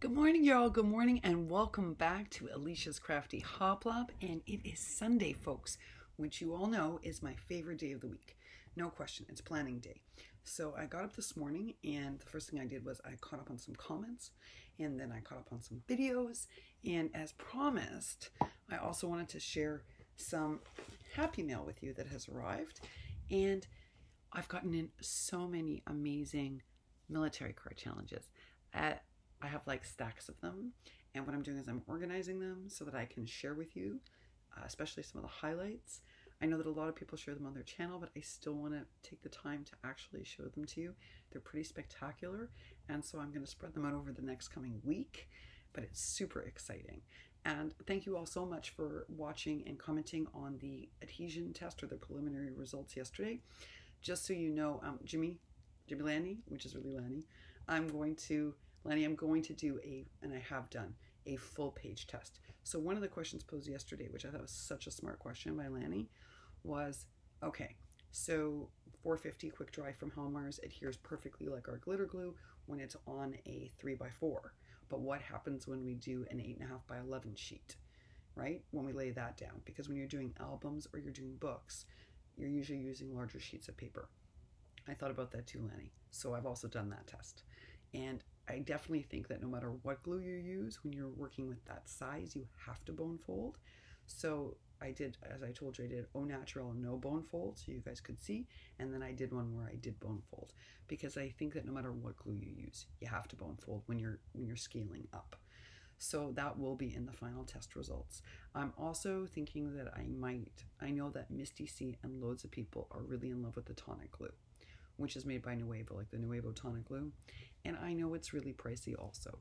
Good morning, y'all. Good morning and welcome back to Elisha's Crafty Hoplop. And it is Sunday, folks, which you all know is my favorite day of the week. No question, it's planning day. So I got up this morning and the first thing I did was I caught up on some comments and then I caught up on some videos. And as promised, I also wanted to share some happy mail with you that has arrived. And I've gotten in so many amazing military card challenges. I have like stacks of them, and what I'm doing is I'm organizing them so that I can share with you, especially some of the highlights. I know that a lot of people share them on their channel, but I still want to take the time to actually show them to you. They're pretty spectacular, and so I'm going to spread them out over the next coming week, but it's super exciting. And thank you all so much for watching and commenting on the adhesion test or the preliminary results yesterday. Just so you know, Jimmy Lanny, which is really Lanny, I'm going to do a full page test. So one of the questions posed yesterday, which I thought was such a smart question by Lanny, was, okay, so 450 quick dry from Helmar's adheres perfectly like our glitter glue when it's on a 3x4. But what happens when we do an 8.5 by 11 sheet, right? When we lay that down, because when you're doing albums or you're doing books, you're usually using larger sheets of paper. I thought about that too, Lanny. So I've also done that test. And I definitely think that no matter what glue you use, when you're working with that size, you have to bone fold. So I did, as I told you, I did au naturel and no bone fold, so you guys could see. And then I did one where I did bone fold, because I think that no matter what glue you use, you have to bone fold when you're scaling up. So that will be in the final test results. I'm also thinking that I know that Mistyc and loads of people are really in love with the tonic glue, which is made by Nuevo, like the Nuevo tonic glue. And I know it's really pricey also,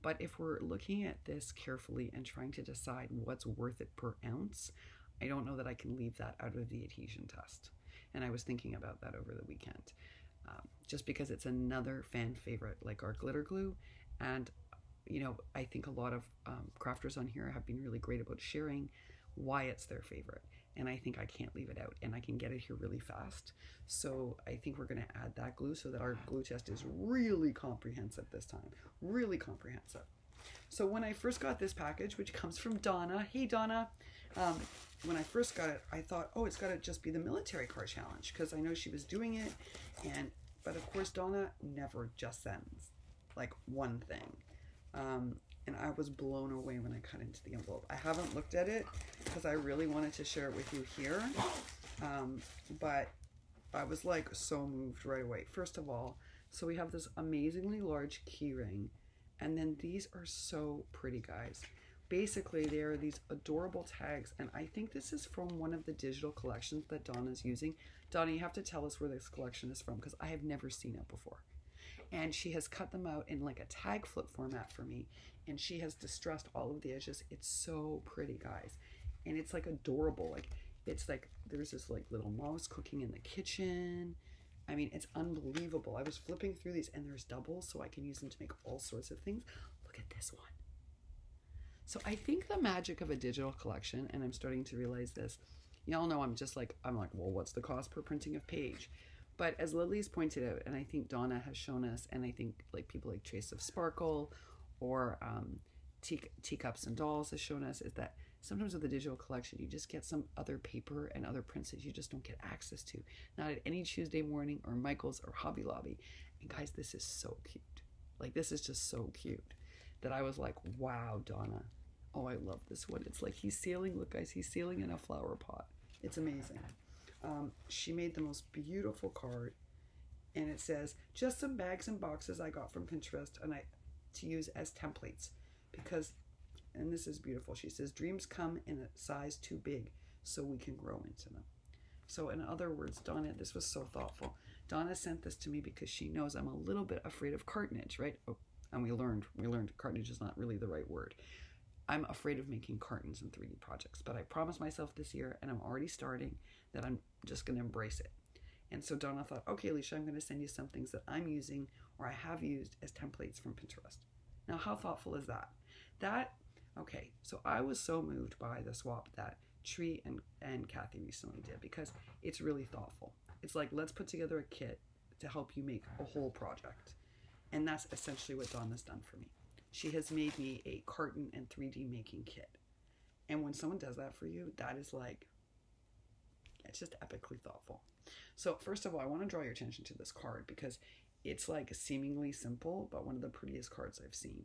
but if we're looking at this carefully and trying to decide what's worth it per ounce, I don't know that I can leave that out of the adhesion test. And I was thinking about that over the weekend, just because it's another fan favorite, like our glitter glue. And, you know, I think a lot of crafters on here have been really great about sharing why it's their favorite. And I think I can't leave it out, and I can get it here really fast. So I think we're gonna add that glue so that our glue test is really comprehensive this time, really comprehensive. So when I first got this package, which comes from Donna, hey Donna, when I first got it, I thought, oh, it's gotta just be the military card challenge, because I know she was doing it, but of course Donna never just sends like one thing. And I was blown away when I cut into the envelope. I haven't looked at it because I really wanted to share it with you here, but I was like so moved right away. First of all, so we have this amazingly large key ring, and then these are so pretty, guys. Basically, they are these adorable tags, and I think this is from one of the digital collections that Donna's using. Donna, you have to tell us where this collection is from, because I have never seen it before. And she has cut them out in like a tag flip format for me, and she has distressed all of the edges. It's so pretty, guys, and it's like adorable. Like, it's like there's this like little mouse cooking in the kitchen. I mean, it's unbelievable. I was flipping through these, and there's doubles, so I can use them to make all sorts of things. Look at this one. So I think the magic of a digital collection, and I'm starting to realize this, y'all know I'm like, well, what's the cost per printing of page? But as Lily's pointed out, and I think Donna has shown us, and I think like people like Trace of Sparkle or Teacups and Dolls has shown us, is that sometimes with the digital collection, you just get some other paper and other prints that you just don't get access to. Not at any Tuesday morning or Michael's or Hobby Lobby. And guys, this is so cute. Like, this is just so cute that I was like, wow, Donna. Oh, I love this one. It's like he's sailing. Look, guys, he's sailing in a flower pot. It's amazing. She made the most beautiful card, and it says, just some bags and boxes I got from Pinterest and to use as templates, because, and this is beautiful, she says, dreams come in a size too big, so we can grow into them. So in other words, Donna, this was so thoughtful. Donna sent this to me because she knows I'm a little bit afraid of cartonnage, right? Oh, and we learned cartonnage is not really the right word. I'm afraid of making cartons and 3D projects, but I promised myself this year, and I'm already starting, that I'm just going to embrace it. And so Donna thought, okay, Elisha, I'm going to send you some things that I'm using or I have used as templates from Pinterest. Now, how thoughtful is that? Okay, so I was so moved by the swap that Tree and Kathy recently did, because it's really thoughtful. It's like, let's put together a kit to help you make a whole project. And that's essentially what Donna's done for me. She has made me a carton and 3D making kit. And when someone does that for you, that is like, it's just epically thoughtful. So first of all, I want to draw your attention to this card because it's like seemingly simple, but one of the prettiest cards I've seen.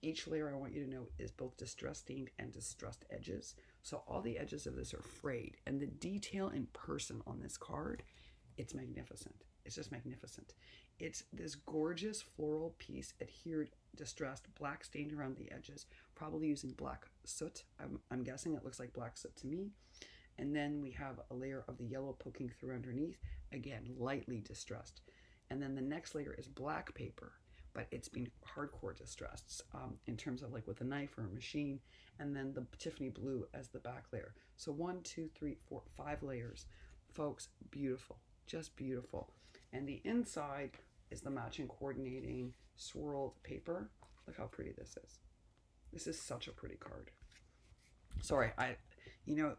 Each layer, I want you to know, is both distress stained and distressed edges. So all the edges of this are frayed, and the detail in person on this card, it's magnificent. It's just magnificent. It's this gorgeous floral piece, adhered, distressed, black stained around the edges, probably using black soot. I'm guessing it looks like black soot to me. And then we have a layer of the yellow poking through underneath, again, lightly distressed. And then the next layer is black paper, but it's been hardcore distressed in terms of like with a knife or a machine, and then the Tiffany blue as the back layer. So 1, 2, 3, 4, 5 layers, folks. Beautiful, just beautiful. And the inside is the matching coordinating swirled paper. Look how pretty this is. This is such a pretty card. Sorry, you know,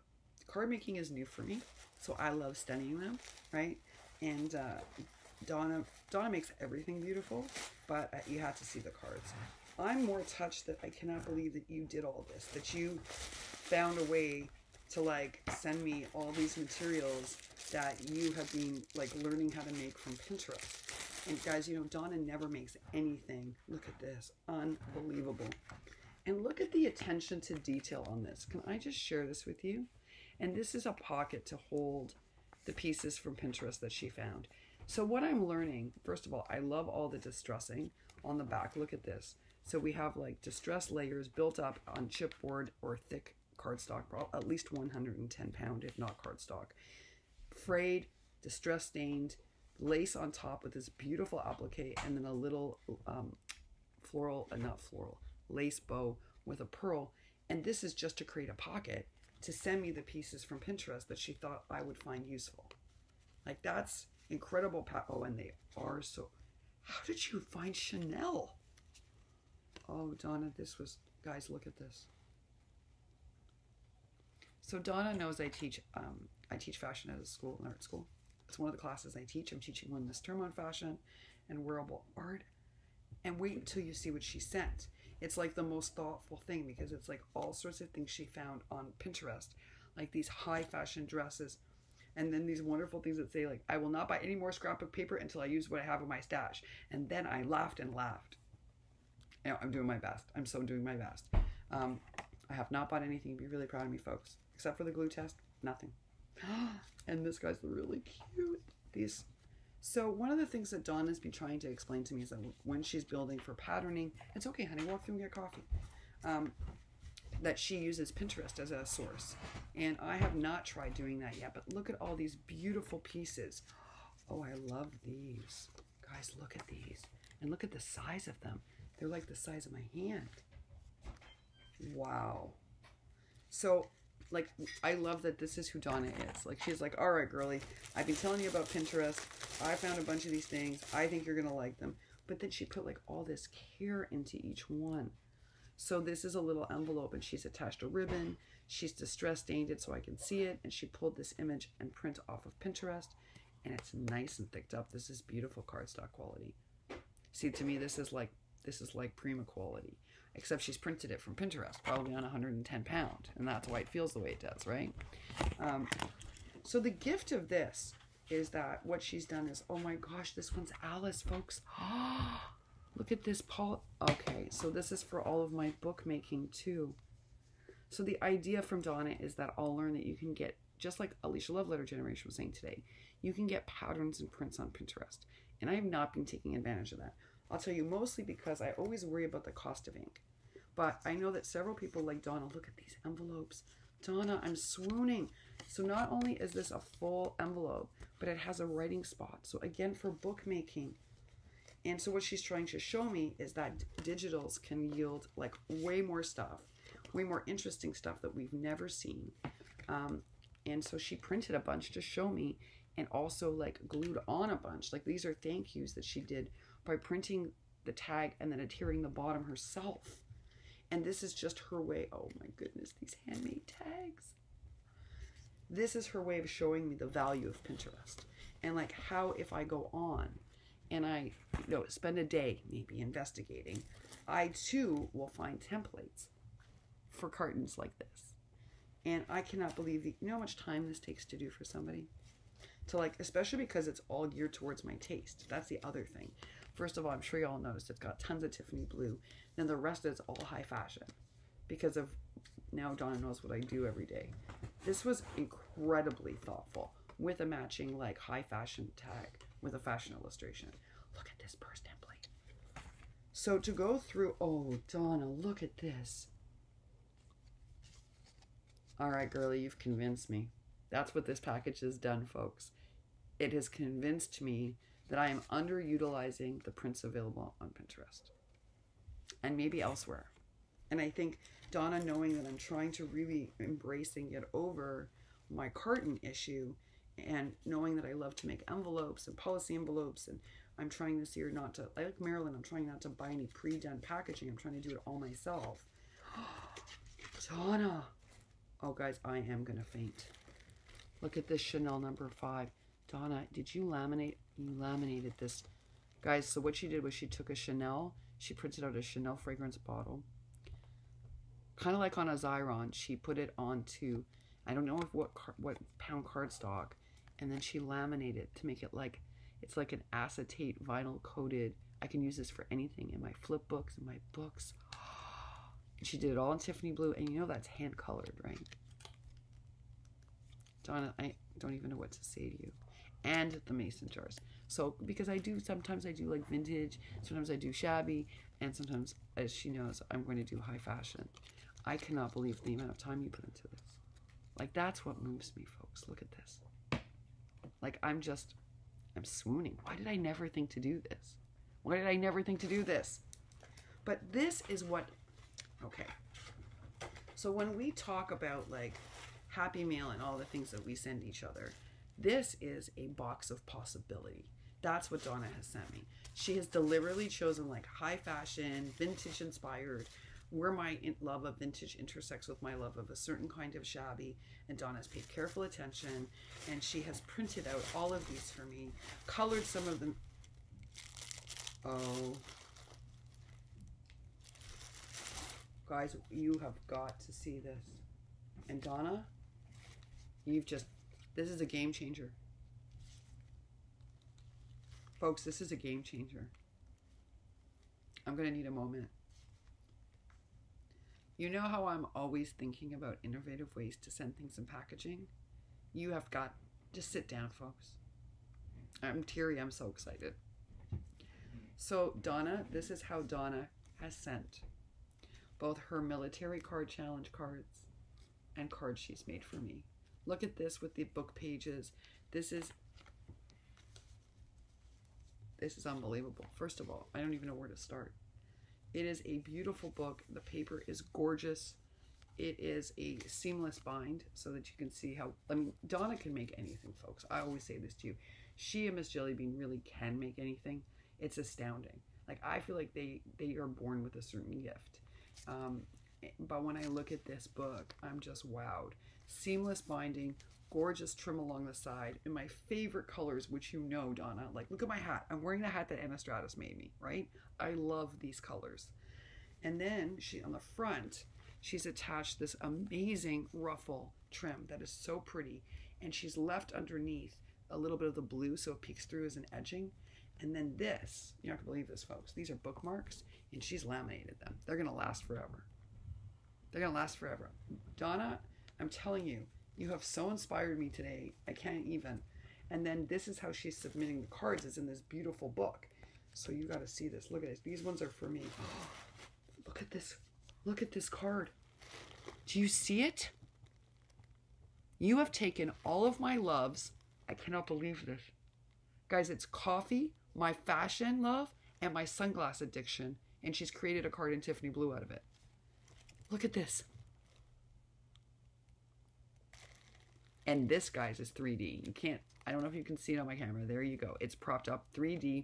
card making is new for me, so I love studying them, right? And Donna makes everything beautiful, but you have to see the cards. I'm more touched that I cannot believe that you did all this, that you found a way to like send me all these materials that you have been like learning how to make from Pinterest. And guys, you know, Donna never makes anything. Look at this, unbelievable. And look at the attention to detail on this. Can I just share this with you? And this is a pocket to hold the pieces from Pinterest that she found. So what I'm learning, first of all, I love all the distressing on the back. Look at this. So we have like distress layers built up on chipboard or thick cardstock, at least 110 pound, if not cardstock. Frayed, distress stained, lace on top with this beautiful applique, and then a little lace bow with a pearl. And this is just to create a pocket to send me the pieces from Pinterest that she thought I would find useful. Like that's incredible. Oh, and they are so... How did you find Chanel? Oh, Donna, this was... Guys, look at this. So Donna knows I teach fashion at a school, an art school. It's one of the classes I teach. I'm teaching one this term on fashion and wearable art. And wait until you see what she sent. It's like the most thoughtful thing because it's like all sorts of things she found on Pinterest, like these high fashion dresses. And then these wonderful things that say like, I will not buy any more scrap of paper until I use what I have in my stash. And then I laughed and laughed. You know, I'm doing my best. I'm so doing my best. I have not bought anything. Be really proud of me, folks. Except for the glue test, nothing. And this guy's really cute. These. So one of the things that Donna's been trying to explain to me is that when she's building for patterning, it's okay, honey, walk through and get coffee. That she uses Pinterest as a source. And I have not tried doing that yet, but look at all these beautiful pieces. Oh, I love these. Guys, look at these. And look at the size of them. They're like the size of my hand. Wow. So, like, I love that this is who Donna is. Like, she's like, all right, girly, I've been telling you about Pinterest. I found a bunch of these things. I think you're gonna like them. But then she put like all this care into each one. So this is a little envelope and she's attached a ribbon. She's distress stained it so I can see it. And she pulled this image and print off of Pinterest. And it's nice and thicked up. This is beautiful cardstock quality. See, to me, this is like Prima quality. Except she's printed it from Pinterest, probably on 110 pound. And that's why it feels the way it does, right? So the gift of this is that what she's done is, oh my gosh, this one's Alice, folks. Look at this, Paul. Okay, so this is for all of my bookmaking too. So the idea from Donna is that I'll learn that you can get, just like Elisha Love Letter Generation was saying today, you can get patterns and prints on Pinterest. And I have not been taking advantage of that. I'll tell you, mostly because I always worry about the cost of ink. But I know that several people like Donna, look at these envelopes. Donna, I'm swooning. So not only is this a full envelope, but it has a writing spot. So again, for bookmaking. And so what she's trying to show me is that digitals can yield like way more stuff, way more interesting stuff that we've never seen. And so she printed a bunch to show me and also like glued on a bunch. Like these are thank yous that she did by printing the tag and then adhering the bottom herself. And this is just her way. Oh my goodness, these handmade tags. This is her way of showing me the value of Pinterest and like how if I go on and I spend a day maybe investigating, I too will find templates for cartons like this. And I cannot believe how much time this takes to do for somebody. To like, especially because it's all geared towards my taste. That's the other thing. First of all, I'm sure you all noticed it's got tons of Tiffany blue. Then the rest is all high fashion because of now Donna knows what I do every day. This was incredibly thoughtful with a matching like high fashion tag with a fashion illustration. Look at this purse template. So to go through, oh Donna, look at this. All right, girlie, you've convinced me. That's what this package has done, folks. It has convinced me that I am underutilizing the prints available on Pinterest and maybe elsewhere. And I think Donna, knowing that I'm trying to really embrace and get over my carton issue and knowing that I love to make envelopes and policy envelopes, and I'm trying this year not to, like Marilyn, I'm trying not to buy any pre-done packaging. I'm trying to do it all myself. Donna. Oh guys, I am gonna faint. Look at this Chanel No. 5. Donna, did you laminate? You laminated this. Guys, so what she did was she took a Chanel, she printed out a Chanel fragrance bottle. Kind of like on a Xyron, she put it onto, I don't know if what pound cardstock, and then she laminated it to make it like, it's like an acetate vinyl coated. I can use this for anything in my flip books, in my books. And she did it all in Tiffany blue, and you know that's hand colored, right? Donna, I don't even know what to say to you. And the mason jars. So, because I do, sometimes I do like vintage, sometimes I do shabby, and sometimes, as she knows, I'm going to do high fashion. I cannot believe the amount of time you put into this. Like, that's what moves me, folks. Look at this. Like, I'm swooning. Why did I never think to do this? Why did I never think to do this? But this is what, okay. So when we talk about, like, Happy Meal and all the things that we send each other, this is a box of possibility. That's what Donna has sent me. She has deliberately chosen like high fashion, vintage inspired, where my love of vintage intersects with my love of a certain kind of shabby, and Donna's paid careful attention, and she has printed out all of these for me, colored some of them. Oh. Guys, you have got to see this. And Donna, you've just, this is a game changer. Folks, this is a game changer. I'm gonna need a moment. You know how I'm always thinking about innovative ways to send things in packaging? You have got, just sit down, folks. I'm teary, I'm so excited. So Donna, this is how Donna has sent both her military card challenge cards and cards she's made for me. Look at this with the book pages. This is unbelievable. First of all, I don't even know where to start. It is a beautiful book. The paper is gorgeous. It is a seamless bind so that you can see how, I mean, Donna can make anything, folks. I always say this to you. She and Miss Jellybean really can make anything. It's astounding. Like, I feel like they are born with a certain gift. But when I look at this book, I'm just wowed. Seamless binding, gorgeous trim along the side, and my favorite colors, which you know, Donna, like look at my hat. I'm wearing the hat that Annastratis made me, right? I love these colors. And then she, on the front, she's attached this amazing ruffle trim that is so pretty, and she's left underneath a little bit of the blue so it peeks through as an edging. And then this, you're not gonna believe this, folks. These are bookmarks, and she's laminated them. They're gonna last forever. They're gonna last forever. Donna, I'm telling you, you have so inspired me today. I can't even. And then this is how she's submitting the cards, is in this beautiful book. So you got to see this. Look at this. These ones are for me. Oh, look at this. Look at this card. Do you see it? You have taken all of my loves. I cannot believe this. Guys, it's coffee, my fashion love, and my sunglass addiction. And she's created a card in Tiffany blue out of it. Look at this. And this, guys, is 3D. You can't, I don't know if you can see it on my camera. There you go. It's propped up 3D.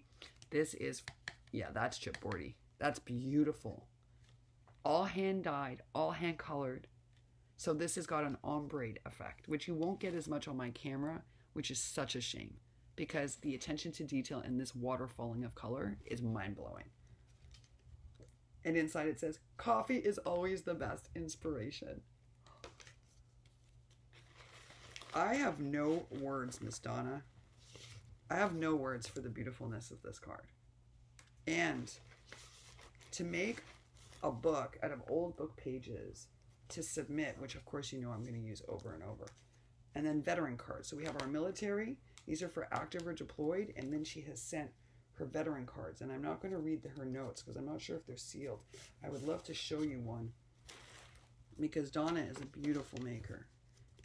This is, yeah, that's chipboardy. That's beautiful. All hand dyed, all hand colored. So this has got an ombre effect, which you won't get as much on my camera, which is such a shame. because the attention to detail in this waterfalling of color is mind-blowing. And inside it says, coffee is always the best inspiration. I have no words, Miss Donna. I have no words for the beautifulness of this card. And to make a book out of old book pages to submit, which of course you know I'm going to use over and over. And then veteran cards. So we have our military. These are for active or deployed. And then she has sent her veteran cards. And I'm not going to read her notes because I'm not sure if they're sealed. I would love to show you one because Donna is a beautiful maker.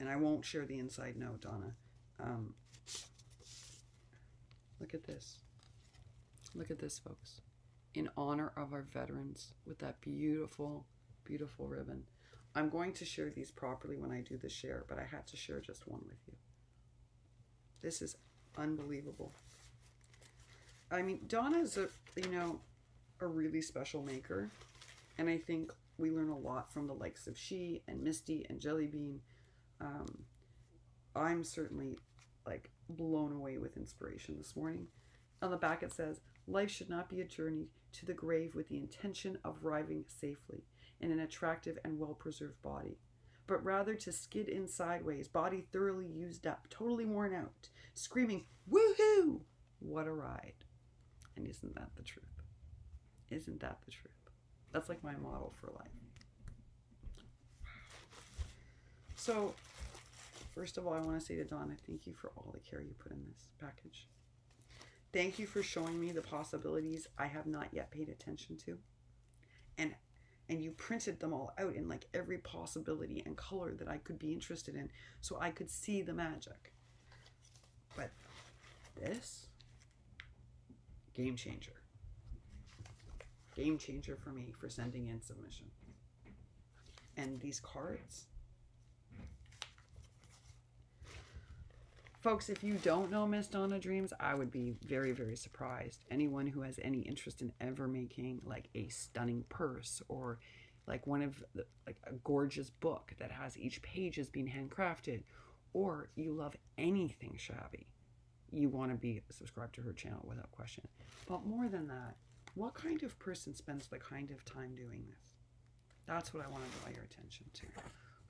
And I won't share the inside note, Donna. Look at this. Look at this, folks. In honor of our veterans with that beautiful, beautiful ribbon. I'm going to share these properly when I do the share, but I had to share just one with you. This is unbelievable. I mean, Donna is a really special maker. And I think we learn a lot from the likes of she and Misty and Jellybean. I'm certainly like blown away with inspiration this morning. On the back it says, life should not be a journey to the grave with the intention of arriving safely in an attractive and well-preserved body, but rather to skid in sideways, body thoroughly used up, totally worn out, screaming, woohoo, what a ride. And isn't that the truth? Isn't that the truth? That's like my model for life. So, first of all, I want to say to Donna, thank you for all the care you put in this package. Thank you for showing me the possibilities I have not yet paid attention to. And you printed them all out in like every possibility and color that I could be interested in so I could see the magic. But this, game changer. Game changer for me for sending in submission. And these cards, folks, if you don't know Miss Donna Dreams, I would be very, very surprised. Anyone who has any interest in ever making like a stunning purse or like one of the, like a gorgeous book that has each page as being handcrafted, or you love anything shabby, you want to be subscribed to her channel without question. But more than that, what kind of person spends the kind of time doing this? That's what I want to draw your attention to.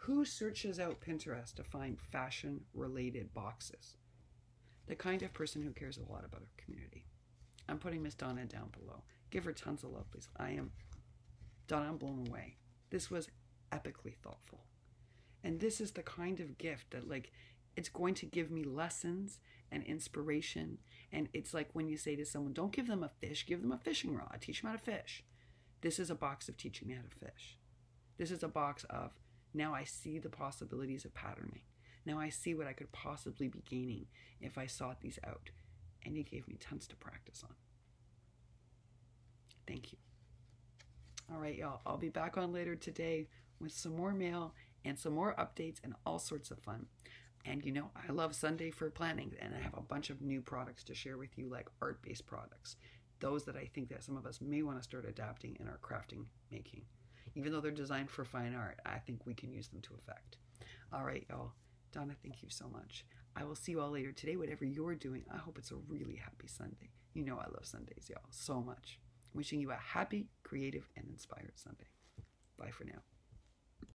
Who searches out Pinterest to find fashion-related boxes? The kind of person who cares a lot about her community. I'm putting Miss Donna down below. Give her tons of love, please. I am, Donna, I'm blown away. This was epically thoughtful. And this is the kind of gift that, like, it's going to give me lessons and inspiration. And it's like when you say to someone, don't give them a fish, give them a fishing rod. Teach them how to fish. This is a box of teaching me how to fish. This is a box of, now I see the possibilities of patterning. Now I see what I could possibly be gaining if I sought these out. And you gave me tons to practice on. Thank you. All right, y'all. I'll be back on later today with some more mail and some more updates and all sorts of fun. And you know, I love Sunday for planning. And I have a bunch of new products to share with you, like art-based products. Those that I think that some of us may want to start adapting in our crafting making. Even though they're designed for fine art, I think we can use them to effect. All right, y'all. Donna, thank you so much. I will see you all later today. Whatever you're doing, I hope it's a really happy Sunday. You know I love Sundays, y'all, so much. Wishing you a happy, creative, and inspired Sunday. Bye for now.